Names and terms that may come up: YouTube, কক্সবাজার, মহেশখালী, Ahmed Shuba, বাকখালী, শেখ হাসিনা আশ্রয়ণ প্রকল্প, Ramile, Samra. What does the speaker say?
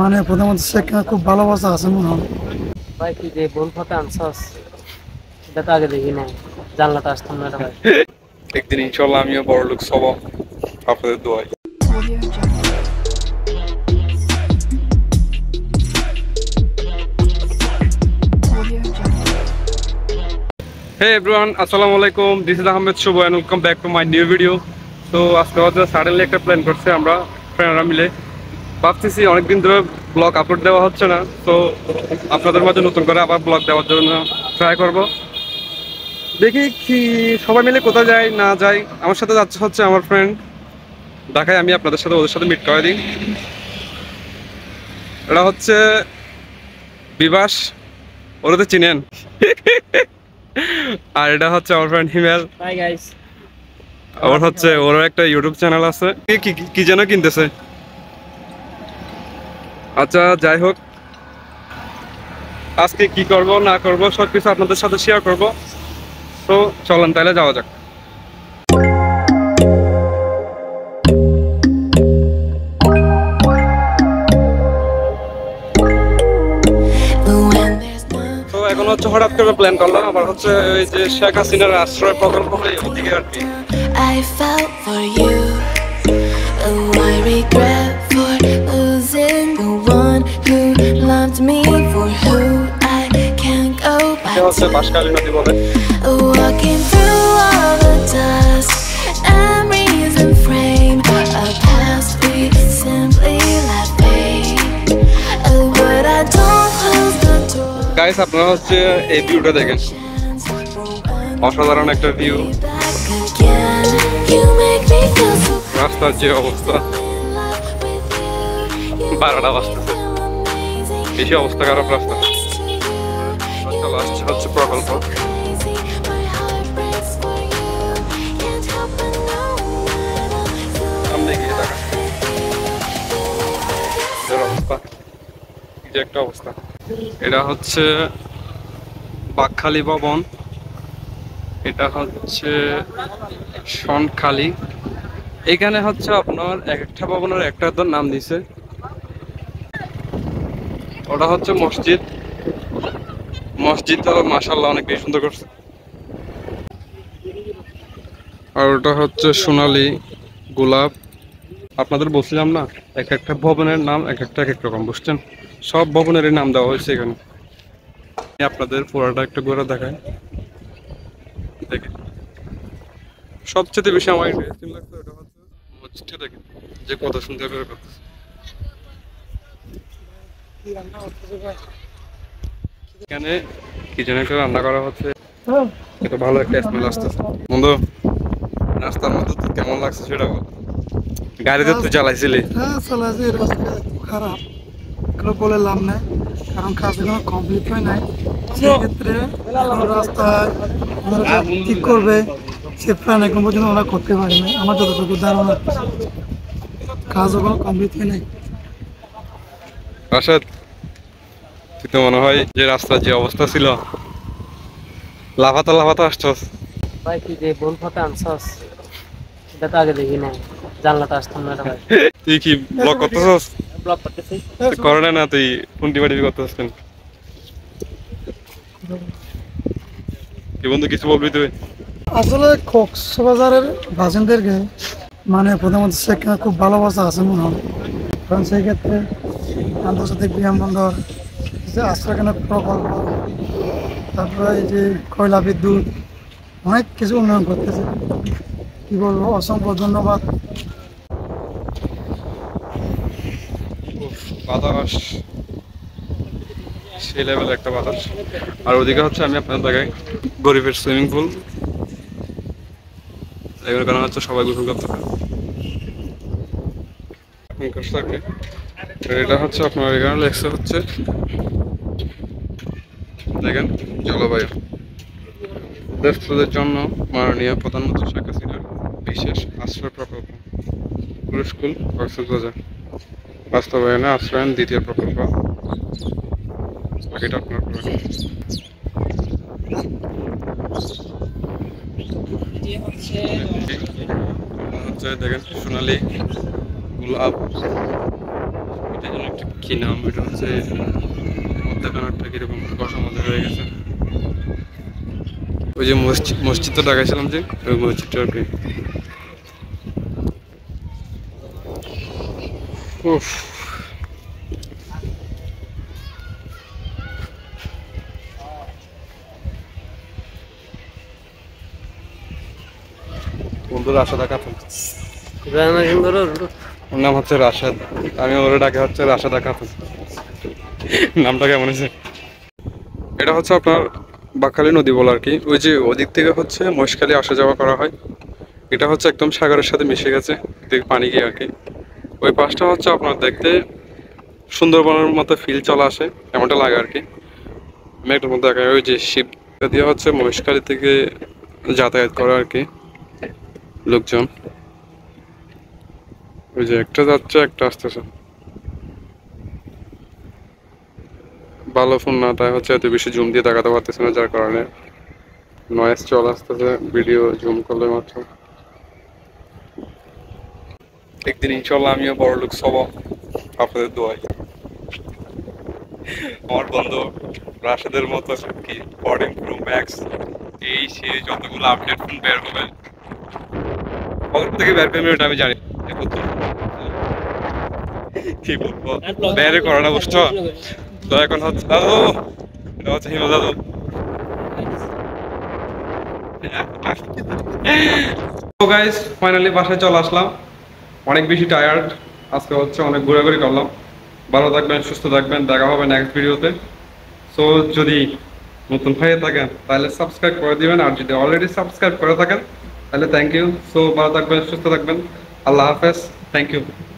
মানে প্রথমত শেখা খুব ভালোবাসা আছে মনে হয় ভাই কি যে বল কথা আনছস সেটা আগে দেখি না জানলাটা আসতাম না ভাই একদিন ইনশাআল্লাহ আমিও বড় লোক হব আপনাদের দোয়ায় Hey everyone, Assalamualaikum. This is Ahmed Shuba and welcome back to my new video. So, after suddenly a plan for Samra, friend Ramile. Baptisi on a green blog upload the Hotchana. So, after the Matanukara blog, the Hotchana, try Corbo. Deki, Shobamile Kotajai, Najai, Amshata Hotcha, our friend Dakayamia, Pradesha, the Midkari Rahotche Bivash or the Chinian. Arda হচ্ছে our friend Himal. Hi guys. আমার হচ্ছে ওর একটা YouTube channel আছে। কি কি জানা কিনতেছে? আচ্ছা যাই হোক। আজকে কি করব না করব সব কিছু আপনাদের সাথে শেয়ার করব। তো চলুন তাহলে যাওয়া যাক। হঠাৎ করে প্ল্যান করলাম আমার হচ্ছে ওই যে শেখ হাসিনার আশ্রয় প্রকল্প হয়ে ওদিকে আর কি I felt for you I regret for losing the one who loved me for who I can't go back to হচ্ছে বাসকালী নদী বলে walking through all the dust memories and frame a past we simply let be what I don't close the door Guys, আপনারা হচ্ছে এই ভিউটা দেখেন অসাধারণ একটা ভিউ রাস্তার যে অবস্থা বারোটা বাজতেছে বেশি অবস্থা খারাপ রাস্তা হচ্ছে প্রকল্প সামনে গিয়ে দেখা একটা অবস্থা এটা হচ্ছে বাকখালি ভবন এটা হচ্ছে শন খালি এখানে হচ্ছে আপনার একটা ভবনের একটা নাম দিয়েছে ওটা হচ্ছে মসজিদ মসজিদটা মাশাআল্লাহ অনেক বেশ সুন্দর করছে আর ওটা হচ্ছে সোনালী গোলাপ আপনাদের বলছিলাম না একটা ভবনের নাম এক এক রকম বুঝছেন সব ভবনেরই নাম দেওয়া হয়েছে এখানে আপনাদের পুরোটা একটা ঘোরা দেখায় দেখেন সবচেয়ে বেশি আমার ইন্টারেস্টিং লাগছে ওটা হচ্ছে মসজিদটা দেখেন যে কত সুন্দর করে করতেছে এখানে কিচেনে একটা রান্না করা হচ্ছে এটা ভালো একটা স্মেল আসতেছে বন্ধু রাস্তার মধ্যে তো কেমন লাগছে সেটা বল গাড়িতে তো চালাইছিলি হ্যাঁ চালাইছি রাস্তা খারাপ কোনো বললাম না কারণ কাজগুলো কমপ্লিট হয় না সেই ক্ষেত্রে রাস্তা ঠিক করবে সে প্ল্যান এখন পর্যন্ত আমরা করতে পারি না আমার যতটুকু ধারণা কাজগুলো কমপ্লিট হয় নাই রাশেদ তুই তো মনে হয় যে রাস্তার যে অবস্থা ছিল লাফাতা আসছস ভাই কি যে বল ফাটা আনছস সেটা তো আগে দেখি না জানলাটা আসতাম না ভাই তুই কি ব্লগ করছস ব্লগ করতেছি তো করোনা না তুই পুন্ডি বাড়ি করতেছিস কেন কি বন্ধু কিছু বলবি তুই আসলে কক্সবাজারের বাসিন্দাদেরকে মানে প্রথমত শেখা খুব ভালোবাসা আছে মনে হয় কারণ সেই ক্ষেত্রে আন্তর্জাতিক বিমানবন্দর যে আস্ত্রাখানের প্রকল্প তারপরে এই যে কয়লা বিদ্যুৎ অনেক কিছু উন্নয়ন করতেছে কি বলবো অসংখ্য ধন্যবাদ বাতাস সেই লেভেল একটা বাতাস আর ওদিকে হচ্ছে আমি আপনার দেখাই গরিবের সুইমিং পুল এগুলো কারণ হচ্ছে সবাই গোসল করতে পারে এটা হচ্ছে আপনার এখানে লেখা হচ্ছে দেখেন জলবায়ু দেশপ্রদের জন্য মাননীয় প্রধানমন্ত্রী শেখ হাসিনার বিশেষ আশ্রয় প্রকল্প স্কুল কক্সবাজার বাস্তবায়নে আশ্রয়ন দ্বিতীয় প্রকল্প বাকিটা আপনার হচ্ছে দেখেন সোনালী গোলাপ এটার জন্য একটা কী নাম, এটা হচ্ছে হত্যাকাণ্ডটা কীরকম অসমাধান হয়ে গেছে। ওই যে মসজিদটা লাগাইছিলাম যে ওই মসজিদটা আর কি। বন্ধুরা আশা দেখা ওর নাম হচ্ছে রাশাদ, আমি ওর ডাকে হচ্ছে রাশাদ আকাফন, নামটা কেমন আছে। এটা হচ্ছে আপনার বাকখালী নদী বল আর কি। ওই যে ওদিক থেকে হচ্ছে মহেশখালী আসা যাওয়া করা হয়, এটা হচ্ছে একদম সাগরের সাথে মিশে গেছে দিক পানি গিয়ে আর কি। ওই পাশটা হচ্ছে আপনার দেখতে সুন্দরবনের মতো ফিল চলে আসে এমনটা লাগে আর কি। আমি একটার মধ্যে দেখা ওই যে শিপটা দিয়ে হচ্ছে মহেশখালী থেকে যাতায়াত করে আর কি লোকজন, ওই যে একটা যাচ্ছে একটা আসতেছে। ভালো ফোন না তাই হচ্ছে এত বেশি জুম দিয়ে তাকাতে পারতেছে না, যার কারণে নয়েজ চলে আসতেছে ভিডিও জুম করলে মাত্র। একদিন ইনশাল্লাহ আমিও বড় লোক সব আপনাদের দোয়াই। আমার বন্ধু রাশেদের মতো কি ফোর্টিন প্রো ম্যাক্স এই সে যতগুলো আপডেট ফোন বের হবে ওখান থেকে বের করে আমি জানি কি বলবো, বেরে করো না বুঝছো তো। এখন হচ্ছে এটা হচ্ছে হিমা দাদু, ফাইনালি বাসায় চলে আসলাম। অনেক বেশি টায়ার্ড আজকে, হচ্ছে অনেক ঘোরাঘুরি করলাম। ভালো থাকবেন, সুস্থ থাকবেন, দেখা হবে নেক্সট ভিডিওতে। সো যদি নতুন হয়ে থাকেন তাহলে সাবস্ক্রাইব করে দিবেন, আর যদি অলরেডি সাবস্ক্রাইব করে থাকেন তাহলে থ্যাংক ইউ। সো ভালো থাকবেন, সুস্থ থাকবেন, আল্লাহ হাফেজ, থ্যাংক ইউ।